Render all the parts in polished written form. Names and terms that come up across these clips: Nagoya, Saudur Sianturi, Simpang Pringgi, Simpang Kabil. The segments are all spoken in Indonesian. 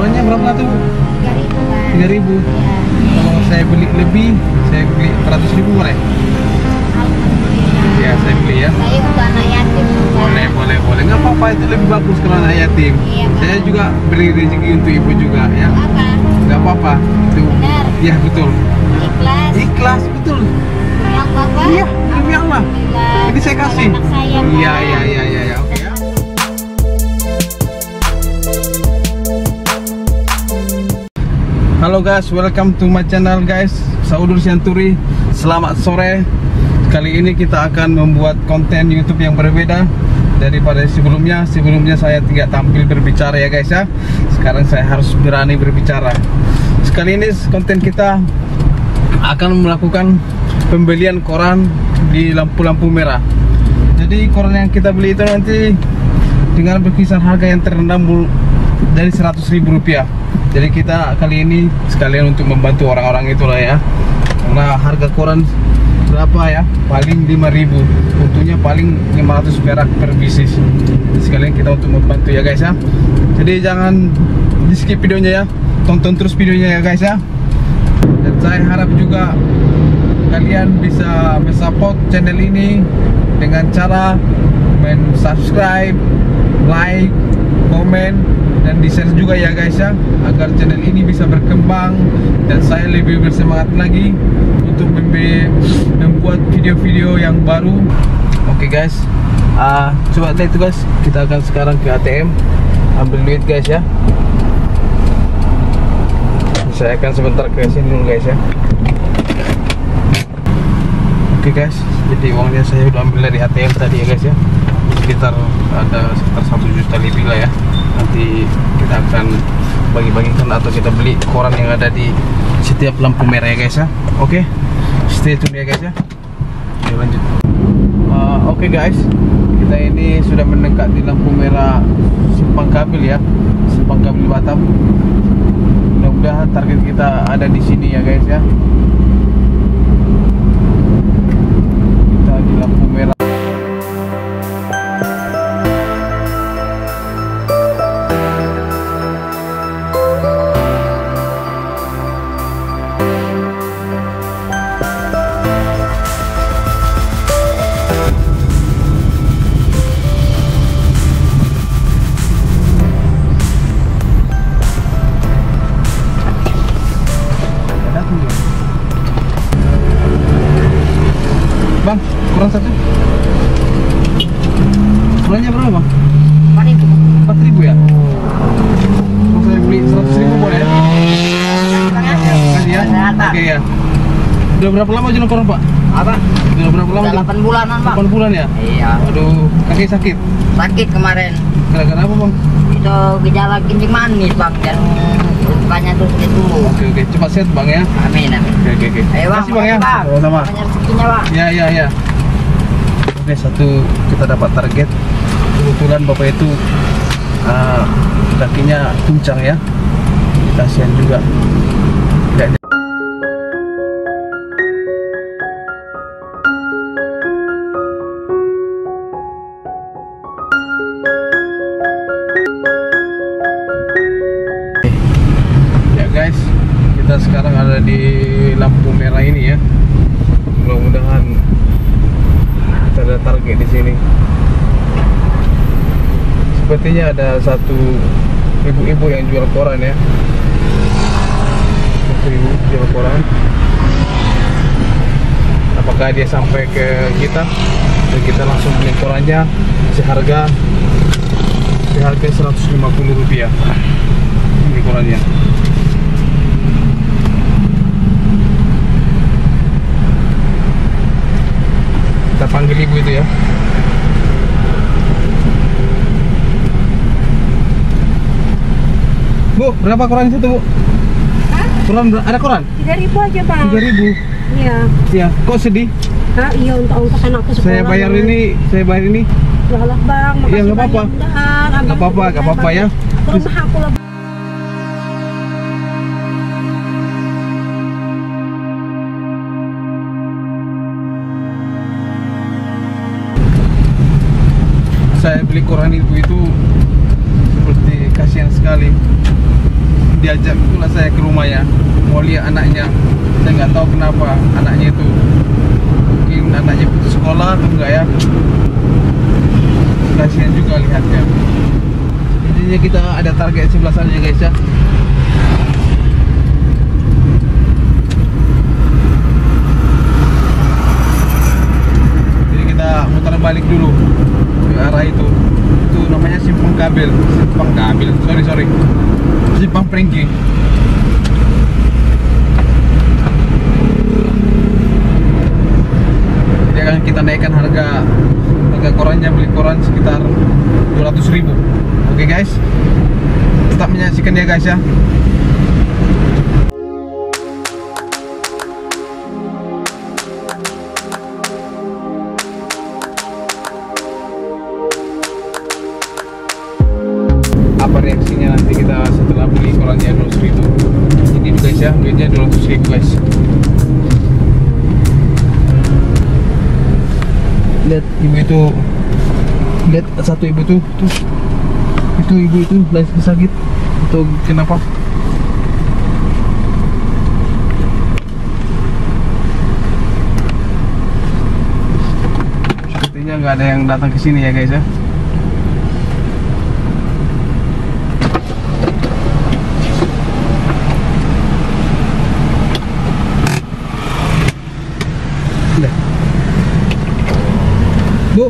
Dua-duanya berapa tuh? 3.000. Ya. Kalau saya beli lebih, saya beli 100.000 boleh? Ya, saya beli ya. Saya bukan anak yatim. Boleh, boleh, boleh. Nggak apa-apa, itu lebih bagus kalau anak yatim. Iya, saya juga beri rezeki untuk ibu juga ya. Apa? Nggak apa-apa. Itu. Benar. Ya betul. Ikhlas. Ikhlas betul. Yang bapak. Iya, demi Allah. Jadi saya kasih. Iya, iya, iya, iya. Ya. Oke. Halo guys, welcome to my channel guys, Saudur Sianturi. Selamat sore. Kali ini kita akan membuat konten YouTube yang berbeda daripada sebelumnya. Sebelumnya saya tidak tampil berbicara ya guys ya. Sekarang saya harus berani berbicara. Sekali ini konten kita akan melakukan pembelian koran di lampu-lampu merah. Jadi koran yang kita beli itu nanti dengan berkisar harga yang terendah dari Rp100.000. Jadi kita kali ini sekalian untuk membantu orang-orang itulah ya. Karena harga koran berapa ya? Paling 5.000. Untungnya paling 500 perak per bisnis. Sekalian kita untuk membantu ya guys ya. Jadi jangan di skip videonya ya. Tonton terus videonya ya guys ya. Dan saya harap juga kalian bisa support channel ini dengan cara men subscribe, like, komen, dan di-share juga ya guys ya, agar channel ini bisa berkembang dan saya lebih bersemangat lagi untuk membuat video-video yang baru. Oke guys, coba lihat itu guys, kita akan sekarang ke ATM ambil duit guys ya. Saya akan sebentar ke sini dulu guys ya. Oke guys, jadi uangnya saya udah ambil dari ATM tadi ya guys ya, sekitar 1 juta lebih lah ya. Nanti kita akan bagi-bagikan atau kita beli koran yang ada di setiap lampu merah ya guys ya. Oke, stay tune ya guys ya. Oke, lanjut. Oke guys, kita ini sudah mendekat di lampu merah Simpang Kabil ya, Simpang Kabil Batam. Mudah-mudahan target kita ada di sini ya guys ya. Kita di lampu merah. Bang, kurang satu. Kurangnya berapa bang? 4.000. 4.000 ya? Kalau saya beli 100.000 boleh ya? Kasih ya? Oke ya. Udah berapa lama jualan koran pak? Apa? Udah berapa lama? 8 bulanan pak. 8 bulan ya? Iya. Aduh, kaki sakit? Sakit kemarin. Gara-gara apa bang? Itu gejala kencing manis bang, dan banyak tuh gitu. Oke, cepat sehat bang ya. Amin, amin. Oke. Ayo bang, makasih bang ya. Sama-sama. Banyak rezekinya bang. Ya. Oke, satu kita dapat target. Kebetulan bapak itu kakinya pincang ya. Kasihan juga. Sekarang ada di lampu merah ini ya. Mudah-mudahan kita ada target di sini. Sepertinya ada satu ibu-ibu yang jual koran ya. Satu ibu jual koran. Apakah dia sampai ke kita? Dan kita langsung beli korannya seharga Rp150. Ini korannya. Kita panggil ibu itu ya. Bu, berapa koran itu bu? Hah? Koran, ada koran? 3.000 aja pak. 3.000? Iya. Iya, kok sedih? Hah? Iya, untuk ongkos anakku sekolah. Saya bayar ini. Galak bang, makasih. Iya, gak apa-apa ya. Rumah aku lah. Saya beli koran ibu itu seperti kasihan sekali. diajak itulah saya ke rumahnya, mau lihat anaknya. Saya nggak tahu kenapa anaknya itu, mungkin anaknya putus sekolah atau enggak ya. Kasihan juga lihatnya. Intinya kita ada target sebelah sana ya guys ya. Jadi kita mutar balik dulu ke arah itu. Itu namanya Simpang Kabil. Simpang Kabil, sorry Simpang Pringgi. Jadi akan kita naikkan harga korannya, beli koran sekitar 200.000. Oke guys, tetap menyaksikan ya guys ya. Apa reaksinya nanti kita setelah beli korannya 200.000. Ini guys ya, duitnya 200.000 guys. Lihat ibu itu, lihat satu ibu tuh, itu ibu itu lagi sakit atau kenapa? Sepertinya nggak ada yang datang ke sini ya guys ya. Bu,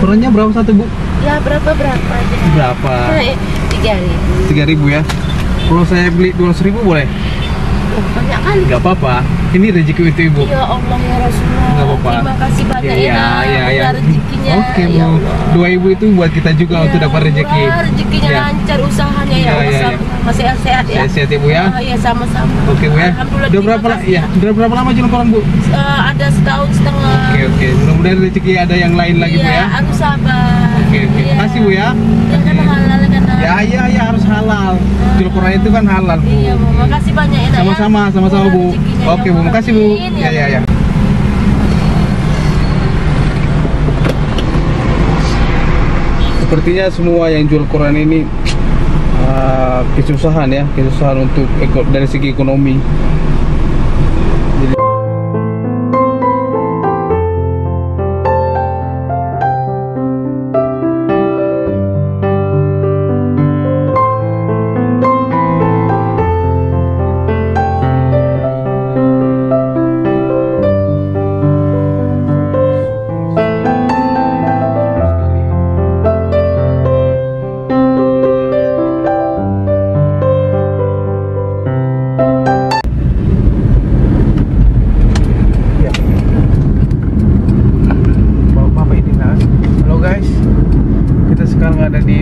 korannya berapa satu bu? Ya berapa aja. Berapa? 3.000. 3.000 ya. Kalau saya beli 200.000 boleh? Banyak kan? Gak apa-apa. Ini rezeki itu ibu. Ya Allah ya Rasulullah. Gak apa-apa. Terima kasih banyak ya. Rezekinya. Oke bu. Ya 2.000 itu buat kita juga ya, untuk dapat rezeki. Rezekinya ya, lancar usahanya ya. Masih sehat ya. Sehat ibu ya. Iya sama-sama. Oke bu ya. Alhamdulillah. Udah berapa lama jualan koran bu? Ada setahun 1,5. Oke. Mudah-mudahan rezeki ada yang lain lagi bu ya. Harus sabar. Oke. Terima kasih bu ya. Ya harus halal. Jual koran itu kan halal bu. Iya bu. Makasih banyak ya. Sama-sama bu. Oke bu, makasih bu. Ya. Sepertinya semua yang jual koran ini kesusahan untuk dari segi ekonomi.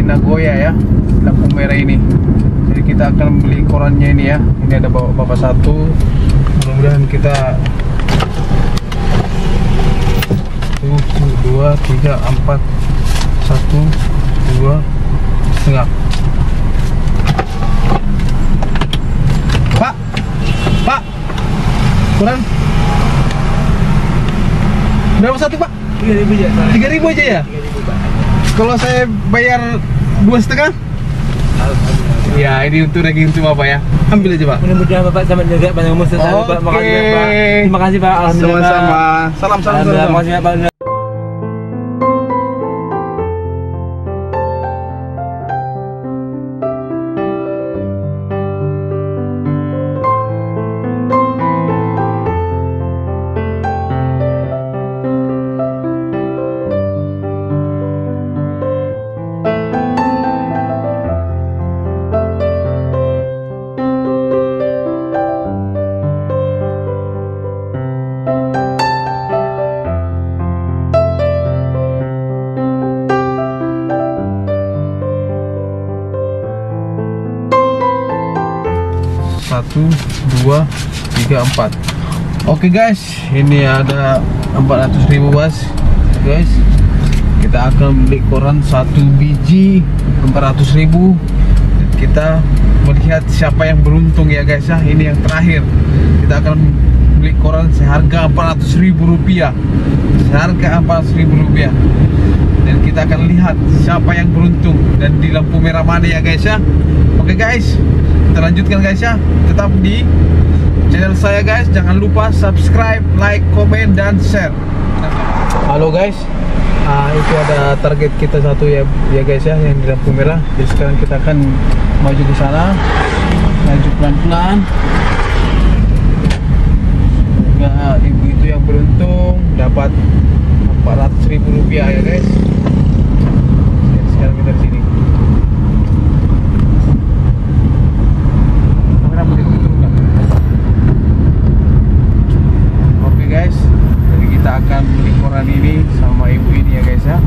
Nagoya ya, lampu merah ini. Jadi kita akan beli korannya ini ya. Ini ada bapak satu. Mudah-mudahan kita 1, 2, 3, 4, 1, 2, 1/2. Pak, koran berapa satu pak? 3.000 aja. 3.000 aja ya. 3.000 pak. Kalau saya bayar 2,5? Ya, ini untuk daging cuma Pak ya. Ambil aja Pak. Mudah-mudahan Bapak sama jaga panjang umur selalu Pak. Makasih Pak. Terima kasih Pak. Alhamdulillah. Sama-sama. Salam. Terima kasih Pak. Satu, 2, 3, 4. Oke guys, ini ada 400.000 guys. Kita akan beli koran 1 biji 400.000. Kita melihat siapa yang beruntung ya guys ya. Ini yang terakhir. Kita akan beli koran seharga Rp400.000. Seharga Rp400.000. Dan kita akan lihat siapa yang beruntung dan di lampu merah mana ya guys ya. Oke guys. kita lanjutkan guys ya. Tetap di channel saya guys, jangan lupa subscribe, like, komen, dan share. Halo guys, itu ada target kita satu ya guys ya, yang di lampu merah. Jadi sekarang kita akan maju ke sana, maju pelan-pelan. Nah, ibu itu yang beruntung dapat 400.000 rupiah ya guys. Jadi sekarang kita di sini. Ini sama ibu ini ya guys ya.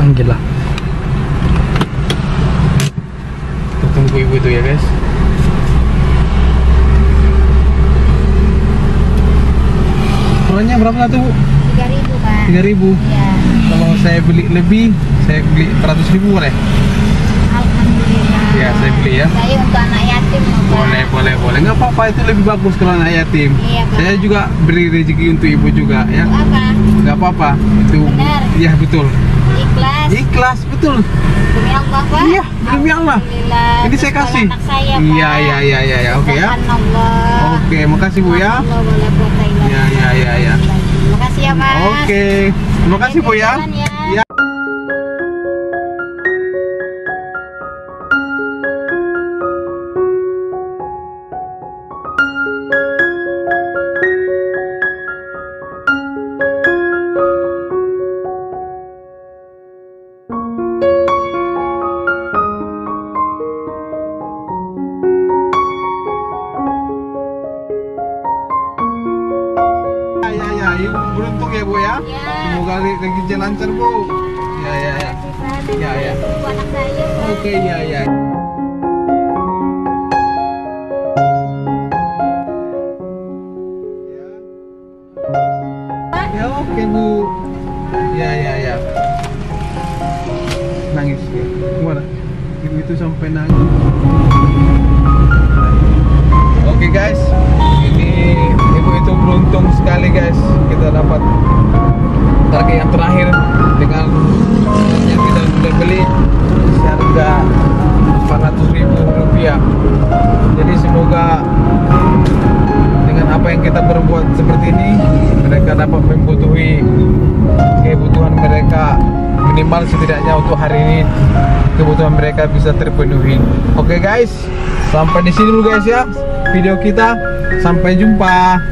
Panggil lah. Kita tunggu ibu itu ya guys. Ukurannya berapa lah tuh? 3.000 Pak. 3.000. Iya. Kalau saya beli lebih, saya beli 100.000 boleh? Alhamdulillah. Ya saya beli ya. Saya untuk anak yatim. Boleh. Nggak apa-apa, itu lebih bagus kalau anak yatim. Iya, saya juga beri rezeki untuk ibu juga ya. Apa? Nggak apa-apa. Itu. Benar. Iya betul. Ikhlas betul. Demi Allah Pak. Iya demi Allah. Ini saya kasih. Iya. Oke ya. Oke, makasih Bu ya. Iya. Makasih ya Mas. Oke, makasih Bu ya. Iya. Beruntung ya Bu ya. Semoga rezekinya lancar Bu. Ya. Oke ya. Ya oke Bu. Ya. Nangis ya. Gimana? Ibu itu sampai nangis. Oke guys. Ibu itu beruntung sekali guys, kita dapat target yang terakhir dengan yang kita sudah beli seharga 400.000 rupiah. Jadi semoga dengan apa yang kita berbuat seperti ini, mereka dapat membutuhi kebutuhan mereka, minimal setidaknya untuk hari ini kebutuhan mereka bisa terpenuhi. Oke guys, sampai di sini dulu guys ya video kita. Sampai jumpa.